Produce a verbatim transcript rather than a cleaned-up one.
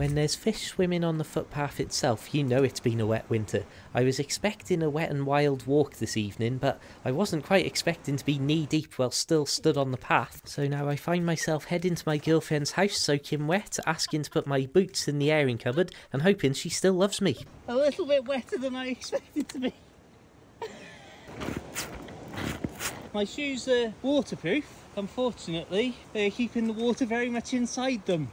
When there's fish swimming on the footpath itself, you know it's been a wet winter. I was expecting a wet and wild walk this evening, but I wasn't quite expecting to be knee-deep while still stood on the path. So now I find myself heading to my girlfriend's house soaking wet, asking to put my boots in the airing cupboard and hoping she still loves me. A little bit wetter than I expected to be. My shoes are waterproof. Unfortunately, they're keeping the water very much inside them.